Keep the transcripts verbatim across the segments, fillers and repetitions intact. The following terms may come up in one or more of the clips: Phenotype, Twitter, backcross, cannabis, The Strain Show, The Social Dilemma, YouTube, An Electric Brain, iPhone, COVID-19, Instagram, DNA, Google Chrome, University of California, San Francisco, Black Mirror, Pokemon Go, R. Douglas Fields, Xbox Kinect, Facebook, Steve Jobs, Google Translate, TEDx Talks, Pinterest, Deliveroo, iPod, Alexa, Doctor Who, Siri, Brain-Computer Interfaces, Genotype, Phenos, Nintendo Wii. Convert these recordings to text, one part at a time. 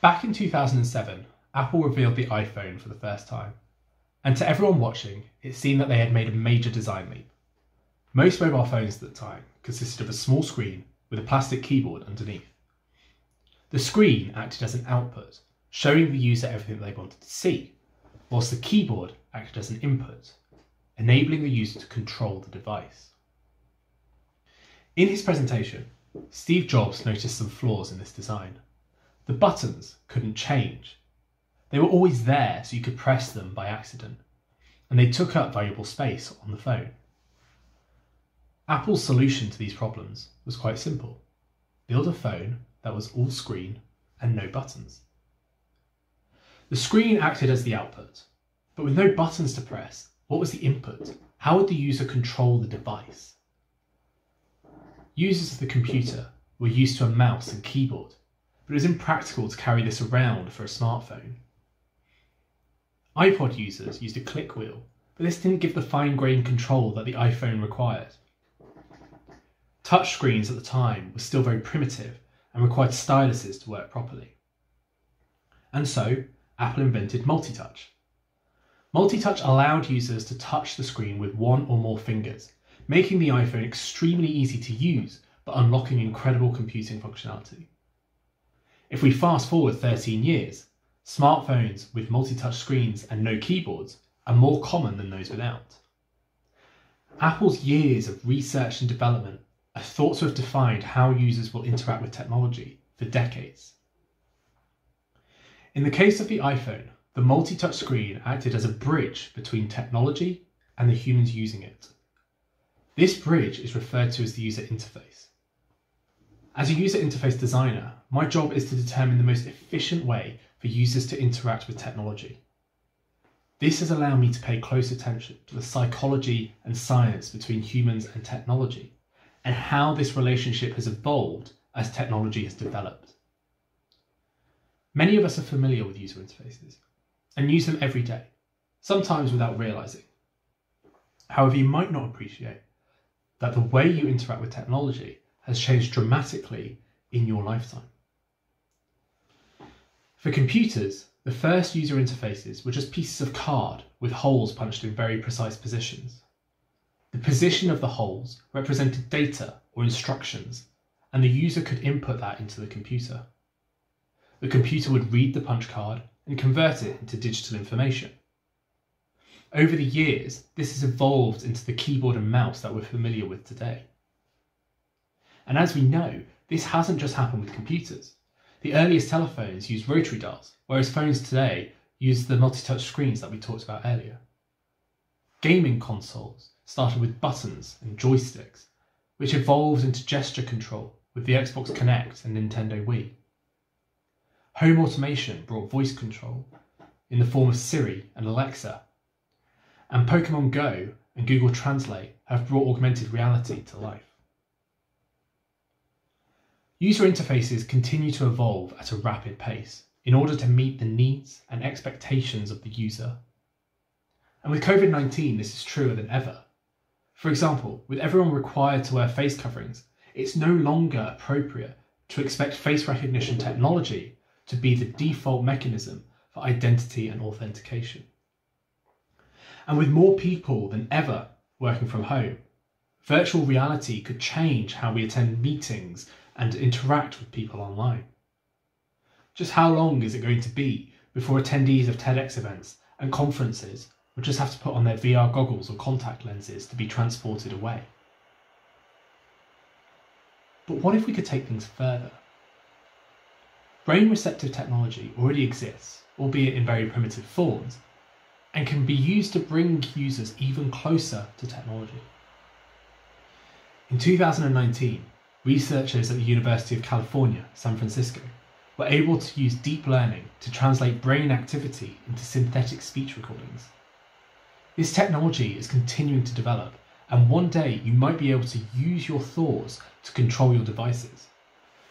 Back in two thousand seven, Apple revealed the iPhone for the first time, and to everyone watching, it seemed that they had made a major design leap. Most mobile phones at the time consisted of a small screen with a plastic keyboard underneath. The screen acted as an output, showing the user everything they wanted to see, whilst the keyboard acted as an input, enabling the user to control the device. In his presentation, Steve Jobs noticed some flaws in this design. The buttons couldn't change. They were always there, so you could press them by accident, and they took up valuable space on the phone. Apple's solution to these problems was quite simple. Build a phone that was all screen and no buttons. The screen acted as the output, but with no buttons to press, what was the input? How would the user control the device? Users of the computer were used to a mouse and keyboard, but it was impractical to carry this around for a smartphone. iPod users used a click wheel, but this didn't give the fine-grained control that the iPhone required. Touch screens at the time were still very primitive and required styluses to work properly. And so, Apple invented multi-touch. Multi-touch allowed users to touch the screen with one or more fingers, making the iPhone extremely easy to use, but unlocking incredible computing functionality. If we fast forward thirteen years, smartphones with multi-touch screens and no keyboards are more common than those without. Apple's years of research and development are thought to have defined how users will interact with technology for decades. In the case of the iPhone, the multi-touch screen acted as a bridge between technology and the humans using it. This bridge is referred to as the user interface. As a user interface designer, my job is to determine the most efficient way for users to interact with technology. This has allowed me to pay close attention to the psychology and science between humans and technology, and how this relationship has evolved as technology has developed. Many of us are familiar with user interfaces and use them every day, sometimes without realizing. However, you might not appreciate that the way you interact with technology has changed dramatically in your lifetime. For computers, the first user interfaces were just pieces of card with holes punched in very precise positions. The position of the holes represented data or instructions, and the user could input that into the computer. The computer would read the punch card and convert it into digital information. Over the years, this has evolved into the keyboard and mouse that we're familiar with today. And as we know, this hasn't just happened with computers. The earliest telephones used rotary dials, whereas phones today use the multi-touch screens that we talked about earlier. Gaming consoles started with buttons and joysticks, which evolved into gesture control with the Xbox Kinect and Nintendo Wii. Home automation brought voice control in the form of Siri and Alexa, and Pokemon Go and Google Translate have brought augmented reality to life. User interfaces continue to evolve at a rapid pace in order to meet the needs and expectations of the user. And with COVID nineteen, this is truer than ever. For example, with everyone required to wear face coverings, it's no longer appropriate to expect face recognition technology to be the default mechanism for identity and authentication. And with more people than ever working from home, virtual reality could change how we attend meetings and interact with people online. Just how long is it going to be before attendees of TEDx events and conferences will just have to put on their V R goggles or contact lenses to be transported away? But what if we could take things further? Brain receptive technology already exists, albeit in very primitive forms, and can be used to bring users even closer to technology. In two thousand nineteen, researchers at the University of California, San Francisco, were able to use deep learning to translate brain activity into synthetic speech recordings. This technology is continuing to develop, and one day you might be able to use your thoughts to control your devices.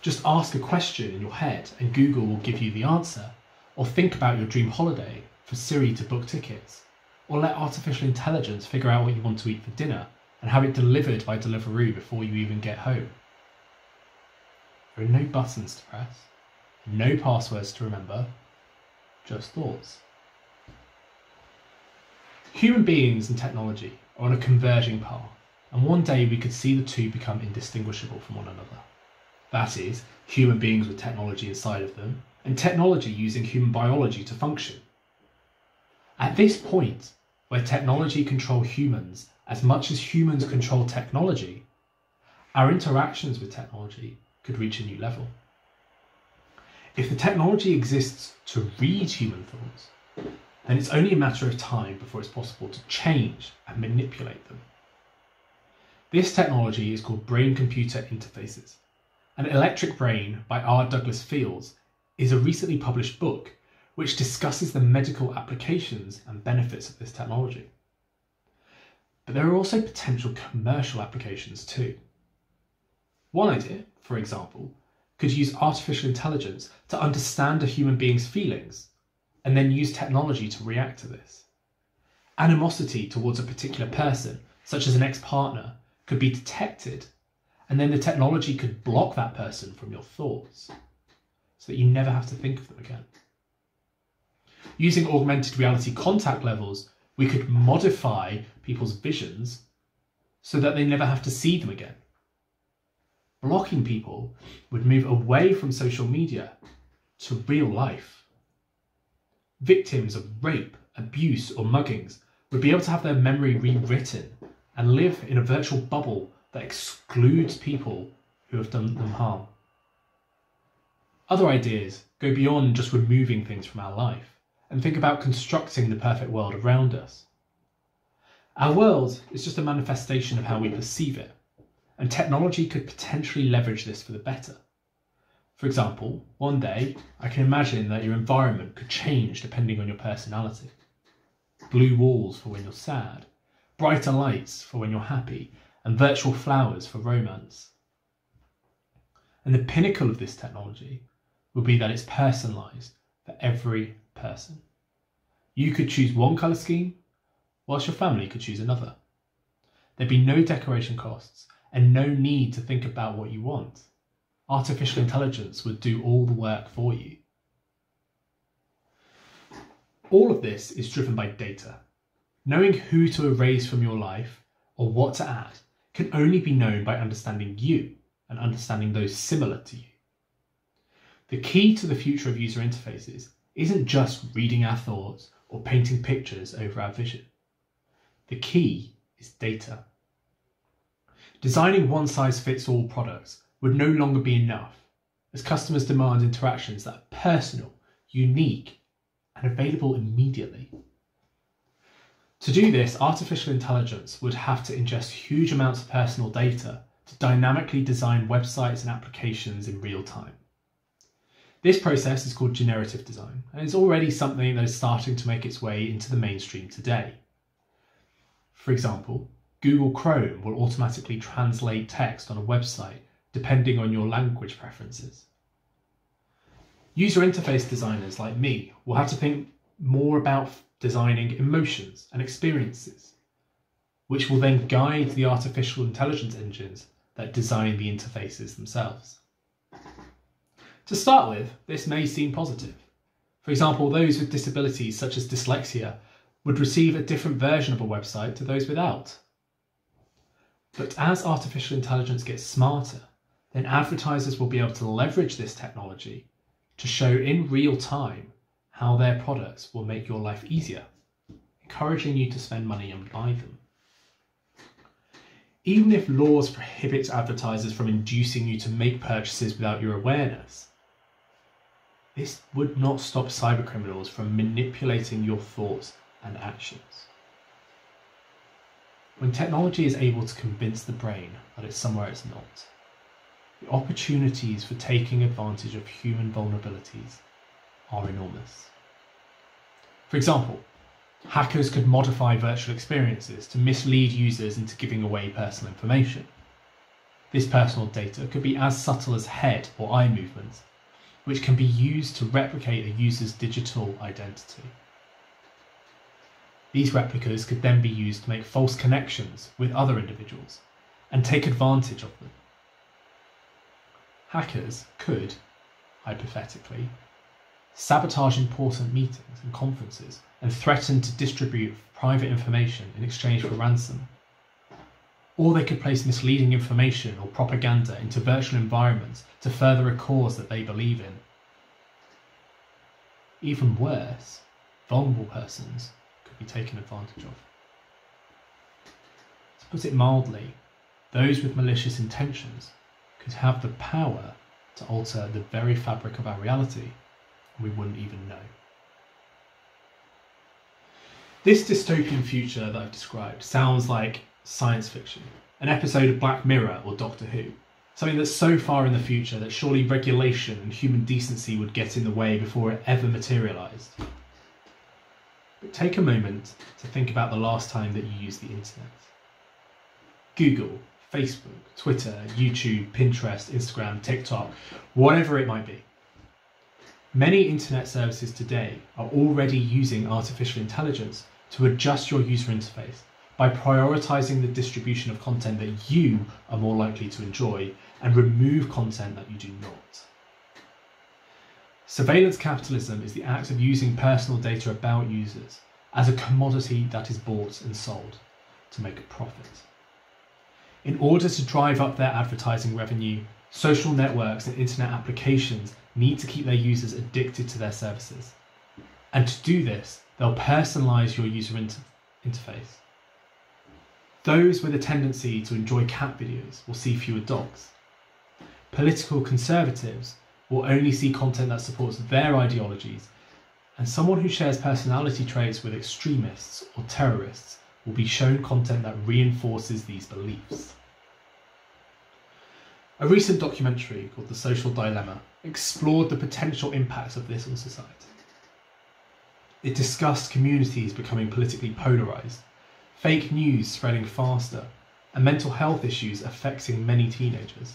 Just ask a question in your head and Google will give you the answer, or think about your dream holiday for Siri to book tickets, or let artificial intelligence figure out what you want to eat for dinner and have it delivered by Deliveroo before you even get home. There are no buttons to press, no passwords to remember, just thoughts. Human beings and technology are on a converging path, and one day we could see the two become indistinguishable from one another. That is, human beings with technology inside of them, and technology using human biology to function. At this point, where technology controls humans as much as humans control technology, our interactions with technology could reach a new level. If the technology exists to read human thoughts, then it's only a matter of time before it's possible to change and manipulate them. This technology is called Brain-Computer Interfaces. An Electric Brain by R. Douglas Fields is a recently published book which discusses the medical applications and benefits of this technology. But there are also potential commercial applications too. One idea, for example, could use artificial intelligence to understand a human being's feelings and then use technology to react to this. Animosity towards a particular person, such as an ex-partner, could be detected, and then the technology could block that person from your thoughts so that you never have to think of them again. Using augmented reality contact levels, we could modify people's visions so that they never have to see them again. Blocking people would move away from social media to real life. Victims of rape, abuse, or muggings would be able to have their memory rewritten and live in a virtual bubble that excludes people who have done them harm. Other ideas go beyond just removing things from our life and think about constructing the perfect world around us. Our world is just a manifestation of how we perceive it. And technology could potentially leverage this for the better. For example, one day I can imagine that your environment could change depending on your personality. Blue walls for when you're sad, brighter lights for when you're happy, and virtual flowers for romance. And the pinnacle of this technology will be that it's personalised for every person. You could choose one colour scheme, whilst your family could choose another. There'd be no decoration costs, and no need to think about what you want. Artificial intelligence would do all the work for you. All of this is driven by data. Knowing who to erase from your life or what to add can only be known by understanding you and understanding those similar to you. The key to the future of user interfaces isn't just reading our thoughts or painting pictures over our vision. The key is data. Designing one-size-fits-all products would no longer be enough, as customers demand interactions that are personal, unique, and available immediately. To do this, artificial intelligence would have to ingest huge amounts of personal data to dynamically design websites and applications in real time. This process is called generative design, and it's already something that is starting to make its way into the mainstream today. For example, Google Chrome will automatically translate text on a website depending on your language preferences. User interface designers like me will have to think more about designing emotions and experiences, which will then guide the artificial intelligence engines that design the interfaces themselves. To start with, this may seem positive. For example, those with disabilities such as dyslexia would receive a different version of a website to those without. But as artificial intelligence gets smarter, then advertisers will be able to leverage this technology to show in real time how their products will make your life easier, encouraging you to spend money and buy them. Even if laws prohibit advertisers from inducing you to make purchases without your awareness, this would not stop cybercriminals from manipulating your thoughts and actions. When technology is able to convince the brain that it's somewhere it's not, the opportunities for taking advantage of human vulnerabilities are enormous. For example, hackers could modify virtual experiences to mislead users into giving away personal information. This personal data could be as subtle as head or eye movements, which can be used to replicate a user's digital identity. These replicas could then be used to make false connections with other individuals and take advantage of them. Hackers could, hypothetically, sabotage important meetings and conferences, and threaten to distribute private information in exchange for ransom. Or they could place misleading information or propaganda into virtual environments to further a cause that they believe in. Even worse, vulnerable persons could be taken advantage of. To put it mildly, those with malicious intentions could have the power to alter the very fabric of our reality, and we wouldn't even know. This dystopian future that I've described sounds like science fiction, an episode of Black Mirror or Doctor Who, something that's so far in the future that surely regulation and human decency would get in the way before it ever materialised. But take a moment to think about the last time that you used the internet. Google, Facebook, Twitter, YouTube, Pinterest, Instagram, TikTok, whatever it might be. Many internet services today are already using artificial intelligence to adjust your user interface by prioritizing the distribution of content that you are more likely to enjoy and remove content that you do not. Surveillance capitalism is the act of using personal data about users as a commodity that is bought and sold to make a profit. In order to drive up their advertising revenue, social networks and internet applications need to keep their users addicted to their services. And to do this, they'll personalize your user inter- interface. Those with a tendency to enjoy cat videos will see fewer dogs. Political conservatives will only see content that supports their ideologies, and someone who shares personality traits with extremists or terrorists will be shown content that reinforces these beliefs. A recent documentary called The Social Dilemma explored the potential impacts of this on society. It discussed communities becoming politically polarised, fake news spreading faster, and mental health issues affecting many teenagers.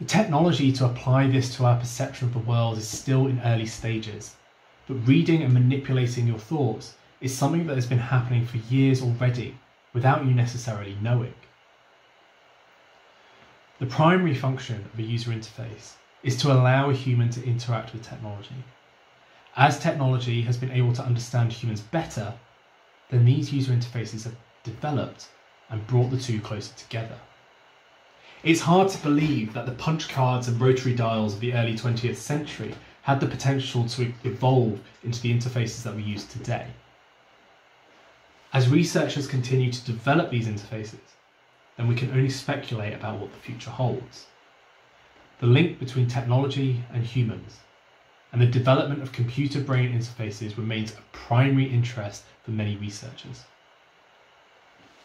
The technology to apply this to our perception of the world is still in early stages, but reading and manipulating your thoughts is something that has been happening for years already without you necessarily knowing. The primary function of a user interface is to allow a human to interact with technology. As technology has been able to understand humans better, then these user interfaces have developed and brought the two closer together. It's hard to believe that the punch cards and rotary dials of the early twentieth century had the potential to evolve into the interfaces that we use today. As researchers continue to develop these interfaces, then we can only speculate about what the future holds. The link between technology and humans and the development of computer brain interfaces remains a primary interest for many researchers.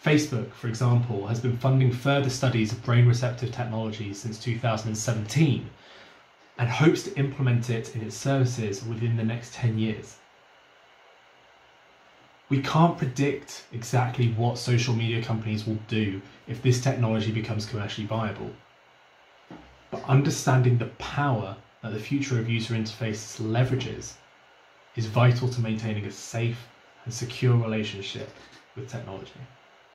Facebook, for example, has been funding further studies of brain-receptive technologies since two thousand seventeen and hopes to implement it in its services within the next ten years. We can't predict exactly what social media companies will do if this technology becomes commercially viable, but understanding the power that the future of user interfaces leverages is vital to maintaining a safe and secure relationship with technology.